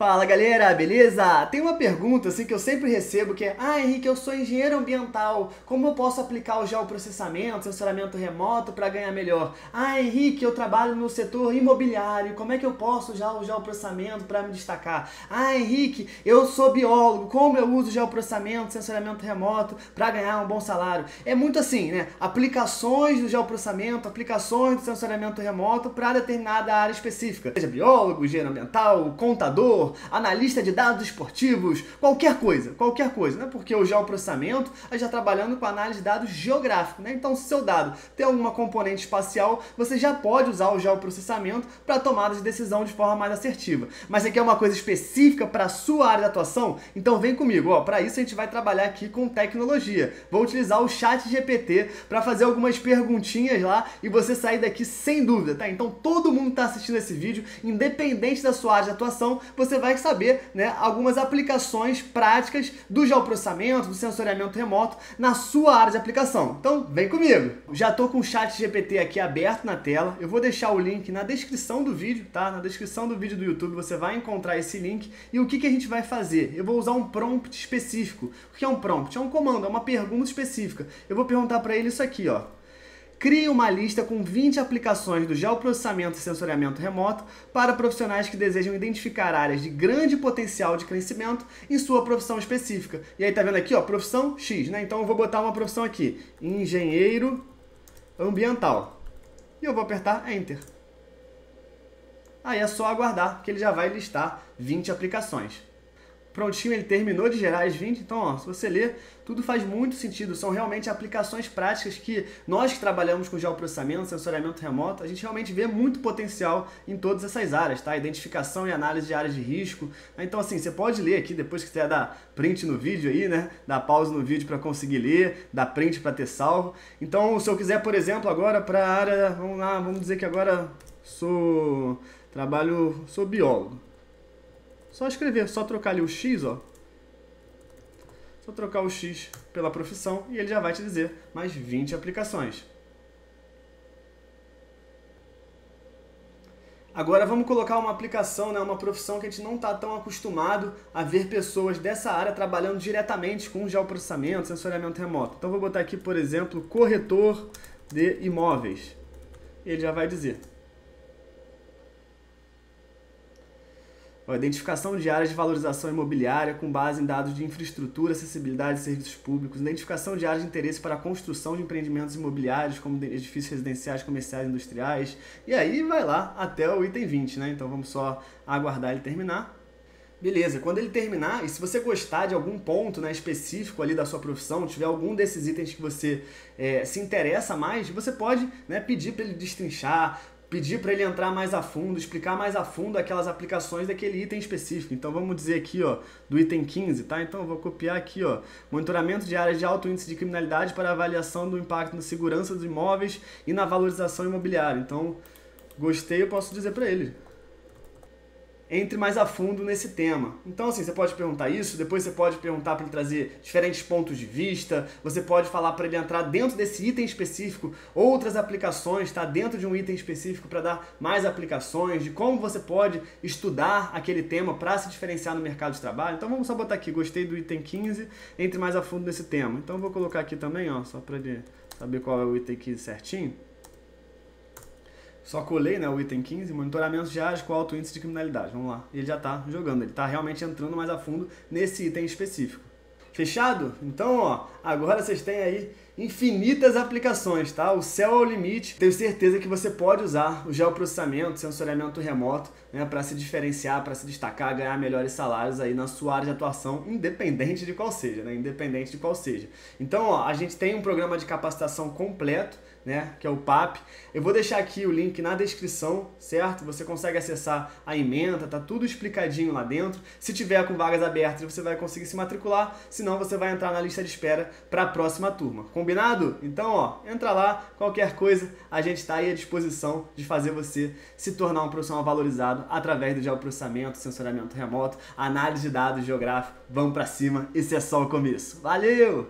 Fala galera, beleza? Tem uma pergunta assim que eu sempre recebo que é: ah, Henrique, eu sou engenheiro ambiental, como eu posso aplicar o geoprocessamento, sensoriamento remoto para ganhar melhor? Ah, Henrique, eu trabalho no setor imobiliário, como é que eu posso usar o geoprocessamento para me destacar? Ah, Henrique, eu sou biólogo, como eu uso geoprocessamento, sensoriamento remoto para ganhar um bom salário? É muito assim, né? Aplicações do geoprocessamento, aplicações do sensoriamento remoto para determinada área específica, seja biólogo, engenheiro ambiental, contador, analista de dados esportivos, qualquer coisa, né? Porque o geoprocessamento a gente já trabalhando com análise de dados geográfico, né? Então, se seu dado tem alguma componente espacial, você já pode usar o geoprocessamento para tomada de decisão de forma mais assertiva. Mas aqui é uma coisa específica para a sua área de atuação, então vem comigo, ó. Para isso a gente vai trabalhar aqui com tecnologia. Vou utilizar o ChatGPT para fazer algumas perguntinhas lá e você sair daqui sem dúvida, tá? Então, todo mundo está assistindo esse vídeo, independente da sua área de atuação, você vai saber, né, algumas aplicações práticas do geoprocessamento, do sensoriamento remoto na sua área de aplicação. Então, vem comigo! Já tô com o ChatGPT aqui aberto na tela, eu vou deixar o link na descrição do vídeo, tá? Na descrição do vídeo do YouTube você vai encontrar esse link. E o que a gente vai fazer? Eu vou usar um prompt específico. O que é um prompt? É um comando, é uma pergunta específica. Eu vou perguntar para ele isso aqui, ó. Crie uma lista com 20 aplicações do geoprocessamento e sensoriamento remoto para profissionais que desejam identificar áreas de grande potencial de crescimento em sua profissão específica. E aí tá vendo aqui, ó, profissão X, né? Então eu vou botar uma profissão aqui, engenheiro ambiental. E eu vou apertar Enter. Aí é só aguardar que ele já vai listar 20 aplicações. Prontinho, ele terminou de gerar as 20, então ó, se você ler, tudo faz muito sentido, são realmente aplicações práticas que nós que trabalhamos com geoprocessamento, sensoriamento remoto, a gente realmente vê muito potencial em todas essas áreas, tá? Identificação e análise de áreas de risco, então assim, você pode ler aqui, depois que quiser dar print no vídeo aí, né? Dar pausa no vídeo para conseguir ler, dar print para ter salvo. Então, se eu quiser, por exemplo, agora para a área, vamos lá, vamos dizer que agora sou biólogo. Só escrever, só trocar ali o X, ó. Só trocar o X pela profissão e ele já vai te dizer mais 20 aplicações. Agora vamos colocar uma aplicação, né, uma profissão que a gente não está tão acostumado a ver pessoas dessa área trabalhando diretamente com geoprocessamento, sensoriamento remoto. Então vou botar aqui, por exemplo, corretor de imóveis. Ele já vai dizer. Identificação de áreas de valorização imobiliária com base em dados de infraestrutura, acessibilidade e serviços públicos. Identificação de áreas de interesse para a construção de empreendimentos imobiliários, como edifícios residenciais, comerciais, industriais. E aí vai lá até o item 20, né? Então vamos só aguardar ele terminar. Beleza, quando ele terminar, e se você gostar de algum ponto, né, específico ali da sua profissão, tiver algum desses itens que você se interessa mais, você pode, né, pedir para ele destrinchar, pedir para ele entrar mais a fundo, explicar mais a fundo aquelas aplicações daquele item específico. Então vamos dizer aqui, ó, do item 15, tá? Então eu vou copiar aqui, ó, monitoramento de áreas de alto índice de criminalidade para avaliação do impacto na segurança dos imóveis e na valorização imobiliária. Então, gostei, eu posso dizer para ele. Entre mais a fundo nesse tema. Então, assim, você pode perguntar isso, depois você pode perguntar para ele trazer diferentes pontos de vista, você pode falar para ele entrar dentro desse item específico, outras aplicações, tá? Dentro de um item específico para dar mais aplicações, de como você pode estudar aquele tema para se diferenciar no mercado de trabalho. Então, vamos só botar aqui, gostei do item 15, entre mais a fundo nesse tema. Então, eu vou colocar aqui também, ó, só para ele saber qual é o item 15 certinho. Só colei, né, o item 15, monitoramento de áreas com alto índice de criminalidade. Vamos lá. Ele já está jogando, ele está realmente entrando mais a fundo nesse item específico. Fechado? Então, ó, agora vocês têm aí infinitas aplicações, tá? O céu é o limite. Tenho certeza que você pode usar o geoprocessamento, sensoriamento remoto, né, para se diferenciar, para se destacar, ganhar melhores salários aí na sua área de atuação, independente de qual seja, né? Independente de qual seja. Então, ó, a gente tem um programa de capacitação completo, né, que é o PAP. Eu vou deixar aqui o link na descrição, certo? Você consegue acessar a ementa, tá tudo explicadinho lá dentro. Se tiver com vagas abertas, você vai conseguir se matricular, senão você vai entrar na lista de espera para a próxima turma. Combinado? Então, ó, entra lá, qualquer coisa, a gente está aí à disposição de fazer você se tornar um profissional valorizado através do geoprocessamento, sensoriamento remoto, análise de dados geográfico. Vamos para cima, esse é só o começo. Valeu!